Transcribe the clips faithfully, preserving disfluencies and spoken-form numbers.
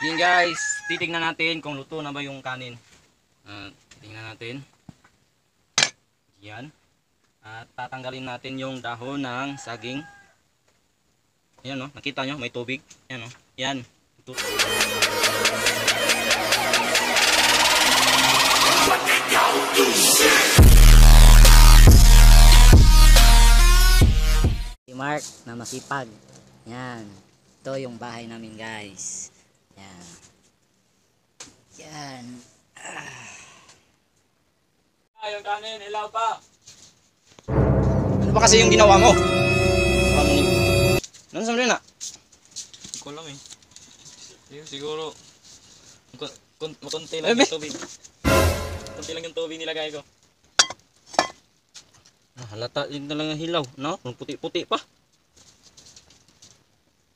Yun guys, titingnan natin kung luto na ba yung kanin. Uh, titingnan natin. Yan. At tatanggalin natin yung dahon ng saging. Ayan o, oh, nakita nyo, may tubig. Ayan o, oh, yan. Ito. Si Mark na masipag. Yan. Ito yung bahay namin guys. Yan. Yan. Ah, yung kanin, ilaw pa. Ano ba kasi yung ginawa mo? Ano sa muna? Ikaw lang eh. Siguro makunti lang yung tubig. Kunti lang yung tubig nilagay ko. Ah, halata din talaga hilaw, no? Puti-puti pa.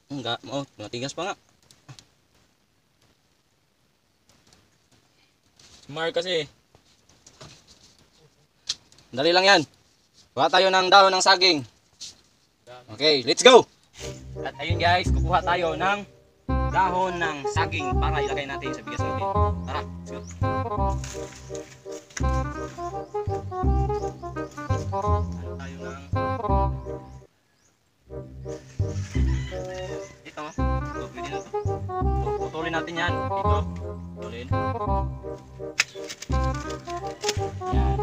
Enggak, oh, matigas pa nga. Smart kasi. Dali lang yan. Kuha tayo ng daon ng saging. Okay, let's go! At ayun guys, kukuha tayo ng dahon ng saging para ilagay natin sa bigas natin. Tara, let's go! Ano tayo ng... Ito, ito, pwede na ito. Putulin natin yan. Ito, putulin. Yan.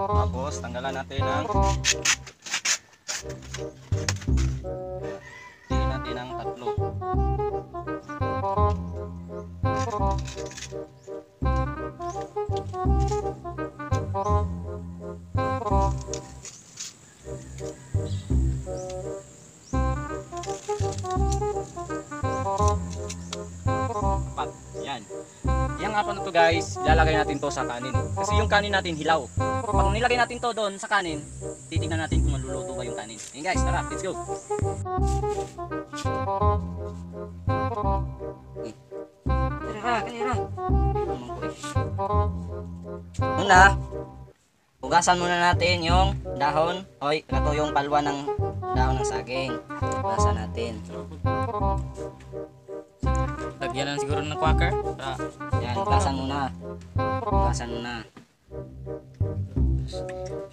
Tapos, tanggalan natin ang... Tingin natin ang tatlo. Apat. Yan. Yung apat na to guys, lalagay natin to sa kanin. Kasi yung kanin natin hilaw. Pag nilagay natin to doon sa kanin, titignan natin kung maluluto ba yung kanin. Hey guys, tara, let's go. Tara, kanira. Una, hugasan muna natin yung dahon. Hoy, ito yung palwa ng dahon ng saging. Hugasan natin. Lagyan lang siguro ng quaker. Tara. Yan, hugasan muna. Hugasan muna.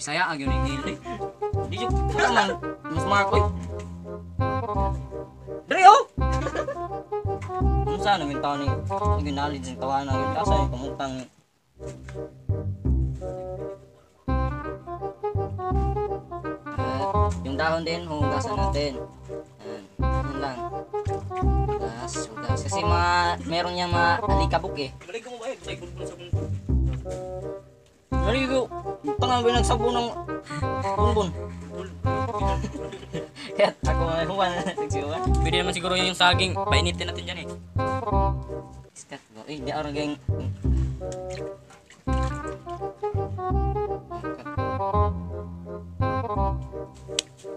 Saya agak unik ini, dia juga kan musmarkoi, Rio, musa namin tao ni, ginalid ng tawa na yung kasa yung pamutang. Yung dahon din hugasan natin, yun lang. Hugas, hugas, kasi ma, meron niyang maalikabok eh. Balik mo ba yun? Balik mo sa buntot. Balik mo. Tangan ba nagsabo ng bonbon? Kaya ako may huwan na nagsiwan. Pwede naman siguro yung saging. Painitin natin dyan eh. Iskat mo. Eh, di araw gang.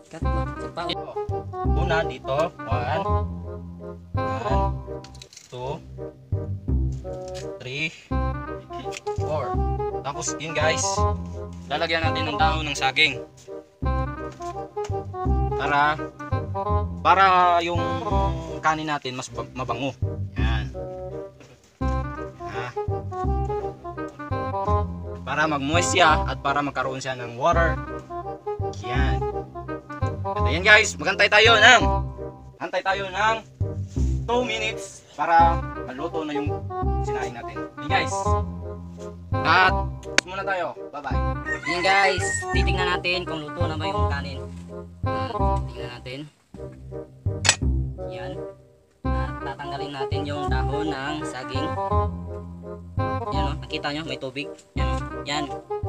Iskat mo. Una dito. One. One. Two. Three. Four. Tapos yun guys. Lalagyan natin ng dahon ng saging para para yung kanin natin mas mabango. Yan. Ah. Para mag-moist siya at para magkaroon siya ng water. Yan. At yan guys, magantay tayo ng antay tayo ng two minutes para maluto na yung sinain natin. Yan guys. At muna tayo. Bye-bye. Yan guys, titingnan natin kung luto na ba yung kanin. Uh, titingnan natin. Yan. At tatanggalin natin yung dahon ng saging. Yan o, nakita nyo, may tubig. Yan o, yan.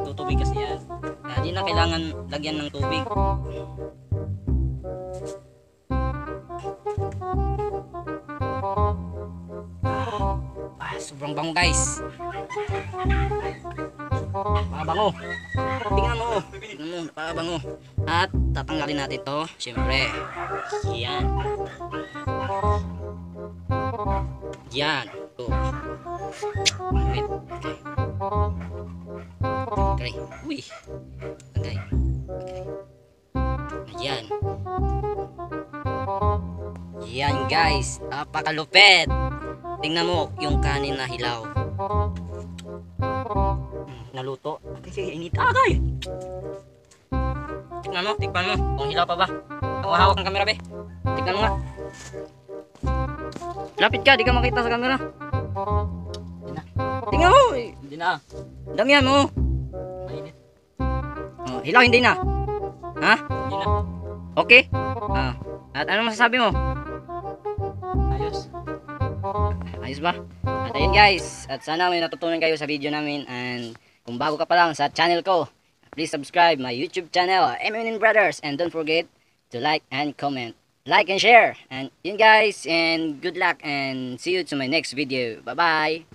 Tutubig kasi yan. Kaya di na kailangan lagyan ng tubig. Ah, sobrang bango guys. Pabango. Tingnan mo. Tingnan mo, pabango. At tatanggalin natin 'to, syempre. Yan. Yan. Ito. Wait. Okay. Okay. Uy. Okay. Okay. Ayan. Yan guys, napakalupit. Tingnan mo yung kanin na hilaw. Hmm, naluto. Kasi init. Agay! Tingnan mo, tignan mo. Kung hilaw pa ba? Ako hawak ang kamera, be. Tignan mo nga. Lapit ka, di ka makita sa kamera. Hindi na. Tingnan mo! Hindi na. Damihan mo. Mainit. Oh, hilaw, hindi na. Ha? Hindi na. Okay? Ah. At anong masasabi mo? Ayos. Ayos ba? At ayun guys, at sana may natutunan kayo sa video namin, and kung bago ka pa lang sa channel ko, please subscribe my YouTube channel, M N N Brothers, and don't forget to like and comment. Like and share. And yun guys, and good luck, and see you to my next video. Bye-bye.